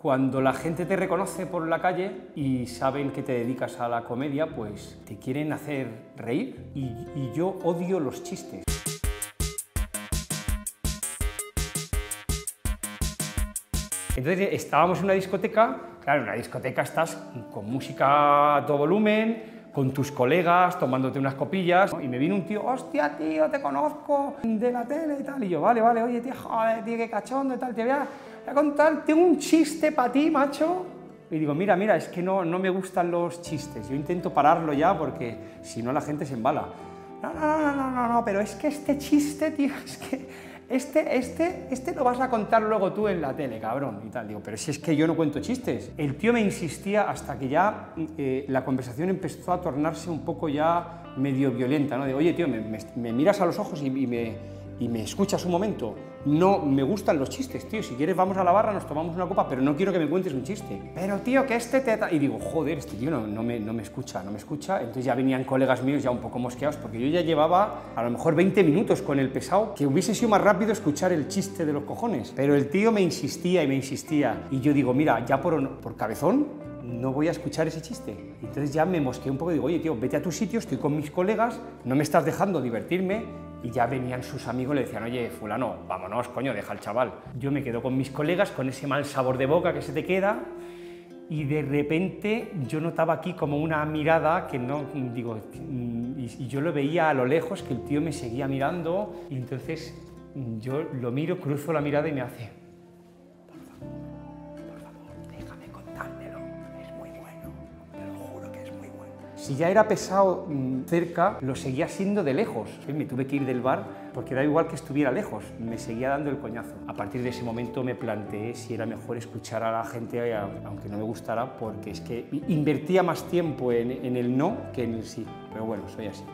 Cuando la gente te reconoce por la calle y saben que te dedicas a la comedia, pues te quieren hacer reír y yo odio los chistes. Entonces estábamos en una discoteca, claro, en una discoteca estás con música a todo volumen, con tus colegas, tomándote unas copillas, ¿no? Y me vino un tío, hostia, tío, te conozco de la tele y tal, y yo, vale, oye, tío, joder, tío, qué cachondo y tal, te voy a contar, tengo un chiste para ti, macho. Y digo, mira, es que no me gustan los chistes, yo intento pararlo ya porque si no la gente se embala. No, pero es que este chiste, tío, es que este lo vas a contar luego tú en la tele, cabrón, y tal. Digo, pero si es que yo no cuento chistes. El tío me insistía hasta que ya la conversación empezó a tornarse un poco ya medio violenta, ¿no? De, oye, tío, me miras a los ojos y me escuchas un momento. No me gustan los chistes, tío. Si quieres vamos a la barra, nos tomamos una copa, pero no quiero que me cuentes un chiste. Pero, tío, que este te... Y digo, joder, este tío no me escucha. Entonces ya venían colegas míos ya un poco mosqueados, porque yo ya llevaba a lo mejor 20 minutos con el pesado, que hubiese sido más rápido escuchar el chiste de los cojones. Pero el tío me insistía. Y yo digo, mira, ya por cabezón, no voy a escuchar ese chiste. Entonces ya me mosqueé un poco y digo, oye, tío, vete a tu sitio, estoy con mis colegas, no me estás dejando divertirme. Y ya venían sus amigos y le decían, oye, fulano, vámonos, coño, deja al chaval. Yo me quedo con mis colegas, con ese mal sabor de boca que se te queda, y de repente yo notaba aquí como una mirada que no, digo, y yo lo veía a lo lejos, que el tío me seguía mirando, y entonces yo lo miro, cruzo la mirada y me hace... Si ya era pesado cerca, lo seguía siendo de lejos. Me tuve que ir del bar porque da igual que estuviera lejos, me seguía dando el coñazo. A partir de ese momento me planteé si era mejor escuchar a la gente, aunque no me gustara, porque es que invertía más tiempo en el no que en el sí. Pero bueno, soy así.